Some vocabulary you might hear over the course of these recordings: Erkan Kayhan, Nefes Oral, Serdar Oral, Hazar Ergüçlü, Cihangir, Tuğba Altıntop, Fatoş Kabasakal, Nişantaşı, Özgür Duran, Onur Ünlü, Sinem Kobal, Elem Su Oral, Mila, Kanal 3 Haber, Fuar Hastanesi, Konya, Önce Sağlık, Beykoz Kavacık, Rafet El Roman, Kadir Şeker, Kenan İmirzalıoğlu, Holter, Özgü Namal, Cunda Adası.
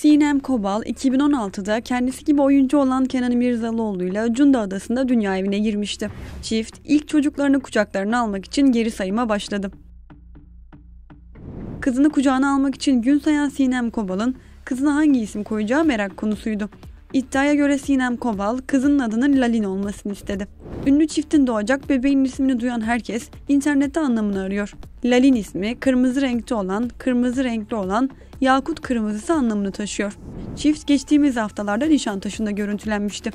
Sinem Kobal 2016'da kendisi gibi oyuncu olan Kenan İmirzalıoğlu'yla Cunda Adası'nda dünya evine girmişti. Çift ilk çocuklarını kucaklarına almak için geri sayıma başladı. Kızını kucağına almak için gün sayan Sinem Kobal'ın kızına hangi isim koyacağı merak konusuydu. İddiaya göre Sinem Kobal kızının adının Lalin olmasını istedi. Ünlü çiftin doğacak bebeğin ismini duyan herkes internette anlamını arıyor. Lalin ismi kırmızı renkli olan yakut kırmızısı anlamını taşıyor. Çift geçtiğimiz haftalarda Nişantaşı'nda görüntülenmişti.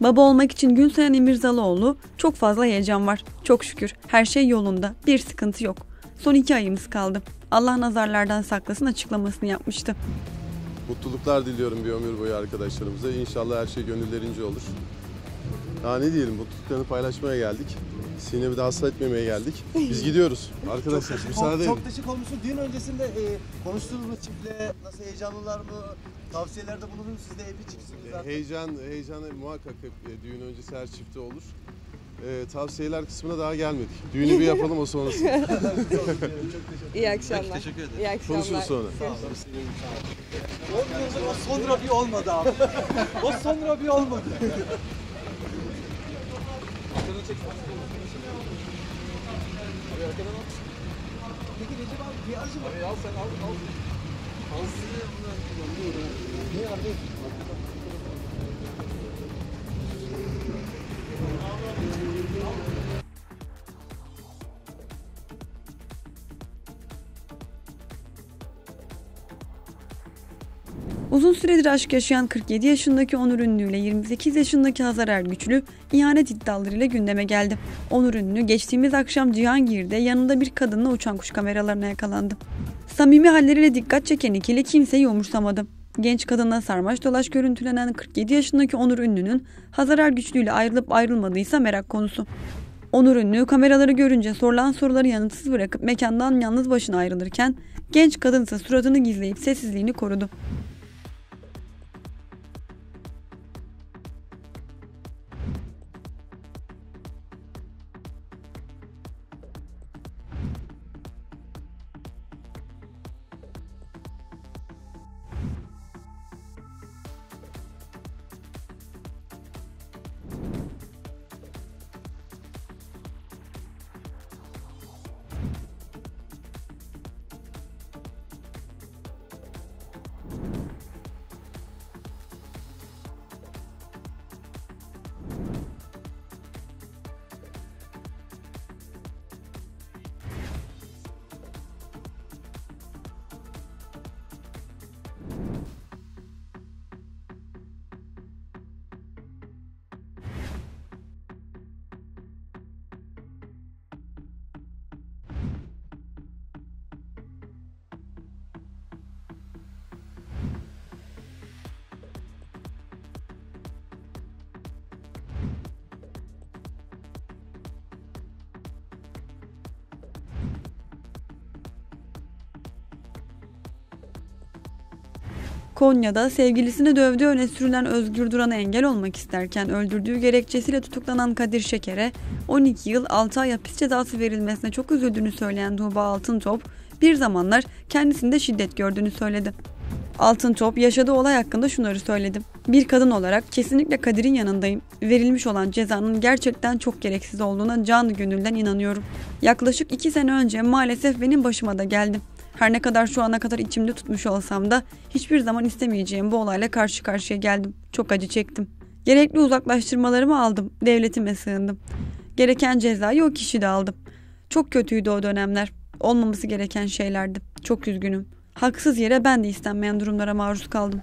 Baba olmak için gün sayan İmirzalıoğlu, "Çok fazla heyecan var. Çok şükür her şey yolunda. Bir sıkıntı yok. Son 2 ayımız kaldı. Allah nazarlardan saklasın" açıklamasını yapmıştı. Mutluluklar diliyorum bir ömür boyu arkadaşlarımıza. İnşallah her şey gönüllerince olur. Daha ne diyelim, mutluluklarını paylaşmaya geldik. Sinem'i de hasta etmemeye geldik. Biz gidiyoruz arkadaşlar. Çok teşekkür olmuşsun. Düğün öncesinde konuştuğunuz çiftle nasıl, heyecanlılar mı? Tavsiyelerde bulundunuz. Siz de hep çıksınız. Heyecan muhakkak hep düğün öncesi her çifte olur. Tavsiyeler kısmına daha gelmedik. Düğünü bir yapalım, o sonrası. İyi akşamlar. Peki, teşekkür ederim. İyi akşamlar. Konuşuruz sonra. Sağ olun. O son rafi olmadı abi. O son rafi olmadı. Peki Recep abi, bir aracı var. Al sen, al. Al sizi. Ne abi? Uzun süredir aşk yaşayan 47 yaşındaki Onur Ünlü ile 28 yaşındaki Hazar Ergüçlü ihanet iddialarıyla gündeme geldi. Onur Ünlü geçtiğimiz akşam Cihangir'de yanında bir kadınla uçan kuş kameralarına yakalandı. Samimi halleriyle dikkat çeken ikili kimseyi umursamadı. Genç kadına sarmaş dolaş görüntülenen 47 yaşındaki Onur Ünlü'nün Hazar Ergüçlü ile ayrılıp ayrılmadıysa merak konusu. Onur Ünlü kameraları görünce sorulan soruları yanıtsız bırakıp mekandan yalnız başına ayrılırken genç kadın ise suratını gizleyip sessizliğini korudu. Konya'da sevgilisini dövdüğü öne sürülen Özgür Duran'a engel olmak isterken öldürdüğü gerekçesiyle tutuklanan Kadir Şeker'e 12 yıl 6 ay hapis cezası verilmesine çok üzüldüğünü söyleyen Tuğba Altıntop, bir zamanlar kendisinde şiddet gördüğünü söyledi. Altıntop yaşadığı olay hakkında şunları söyledi. "Bir kadın olarak kesinlikle Kadir'in yanındayım. Verilmiş olan cezanın gerçekten çok gereksiz olduğuna canı gönülden inanıyorum. Yaklaşık 2 sene önce maalesef benim başıma da geldi. Her ne kadar şu ana kadar içimde tutmuş olsam da hiçbir zaman istemeyeceğim bu olayla karşı karşıya geldim. Çok acı çektim. Gerekli uzaklaştırmalarımı aldım. Devletime sığındım. Gereken cezayı o kişi de aldı. Çok kötüydü o dönemler. Olmaması gereken şeylerdi. Çok üzgünüm. Haksız yere ben de istenmeyen durumlara maruz kaldım."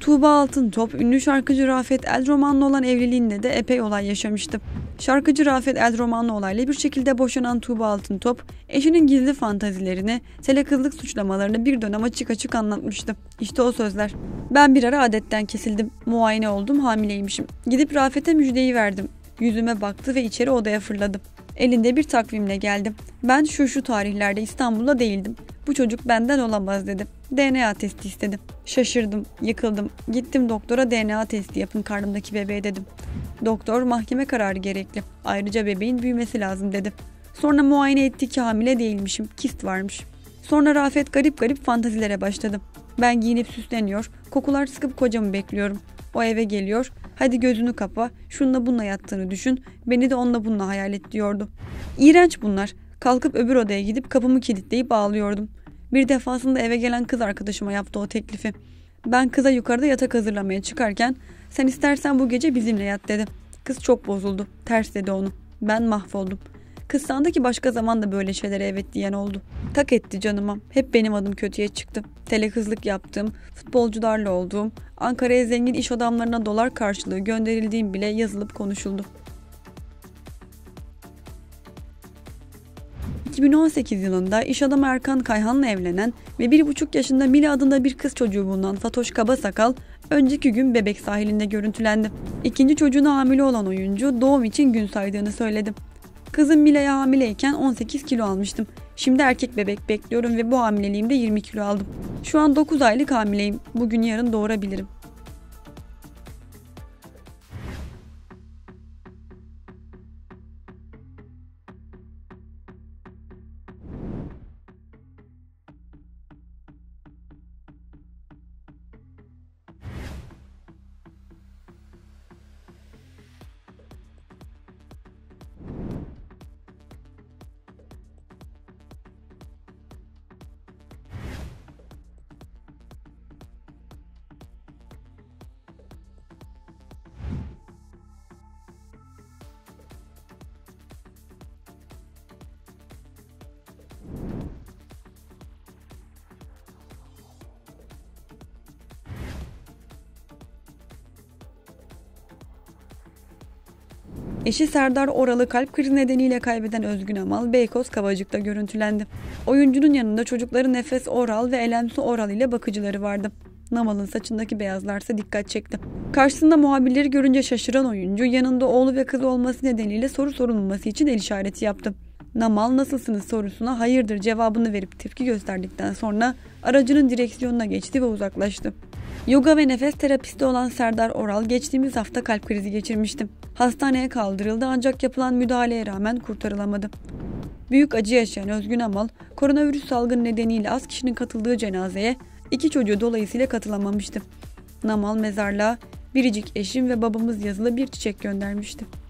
Tuğba Altıntop, ünlü şarkıcı Rafet El Roman'la olan evliliğinde de epey olay yaşamıştı. Şarkıcı Rafet El Roman'la olayla bir şekilde boşanan Tuğba Altıntop, eşinin gizli fantazilerini, telekızlık suçlamalarını bir dönem açık açık anlatmıştı. İşte o sözler. "Ben bir ara adetten kesildim. Muayene oldum, hamileymişim. Gidip Rafet'e müjdeyi verdim. Yüzüme baktı ve içeri odaya fırladı. Elinde bir takvimle geldim. Ben şu tarihlerde İstanbul'da değildim. Bu çocuk benden olamaz dedi. DNA testi istedim. Şaşırdım, yıkıldım. Gittim doktora, DNA testi yapın karnımdaki bebeğe dedim. Doktor, mahkeme kararı gerekli. Ayrıca bebeğin büyümesi lazım dedi. Sonra muayene etti ki hamile değilmişim, kist varmış. Sonra Rafet garip fantazilere başladı. Ben giyinip süsleniyor, kokular sıkıp kocamı bekliyorum. O eve geliyor, hadi gözünü kapa, şununla bununla yattığını düşün, beni de onunla bununla hayal et diyordu. İğrenç bunlar. Kalkıp öbür odaya gidip kapımı kilitleyip ağlıyordum. Bir defasında eve gelen kız arkadaşıma yaptı o teklifi. Ben kıza yukarıda yatak hazırlamaya çıkarken sen istersen bu gece bizimle yat dedi. Kız çok bozuldu. Ters dedi onu. Ben mahvoldum. Kız sandı ki başka zaman da böyle şeylere evet diyen oldu. Tak etti canıma. Hep benim adım kötüye çıktı. Telekızlık yaptığım, futbolcularla olduğum, Ankara'ya zengin iş adamlarına dolar karşılığı gönderildiğim bile yazılıp konuşuldu. 2018 yılında iş adamı Erkan Kayhan'la evlenen ve 1,5 yaşında Mila adında bir kız çocuğu bulunan Fatoş Kabasakal, önceki gün Bebek sahilinde görüntülendi. İkinci çocuğuna hamile olan oyuncu doğum için gün saydığını söyledi. Kızım Mila'ya hamileyken 18 kilo almıştım. Şimdi erkek bebek bekliyorum ve bu hamileliğimde 20 kilo aldım. Şu an 9 aylık hamileyim. Bugün yarın doğurabilirim. Eşi Serdar Oral'ı kalp krizi nedeniyle kaybeden Özgü Namal, Beykoz Kavacık'ta görüntülendi. Oyuncunun yanında çocukları Nefes Oral ve Elem Su Oral ile bakıcıları vardı. Namal'ın saçındaki beyazlarsa dikkat çekti. Karşısında muhabirleri görünce şaşıran oyuncu, yanında oğlu ve kızı olması nedeniyle soru sorulması için el işareti yaptı. Namal "nasılsınız" sorusuna "hayırdır" cevabını verip tepki gösterdikten sonra aracının direksiyonuna geçti ve uzaklaştı. Yoga ve nefes terapisti olan Serdar Oral geçtiğimiz hafta kalp krizi geçirmişti. Hastaneye kaldırıldı ancak yapılan müdahaleye rağmen kurtarılamadı. Büyük acı yaşayan Özgü Namal, koronavirüs salgını nedeniyle az kişinin katıldığı cenazeye 2 çocuğu dolayısıyla katılamamıştı. Namal mezarlığa "biricik eşim ve babamız" yazılı bir çiçek göndermişti.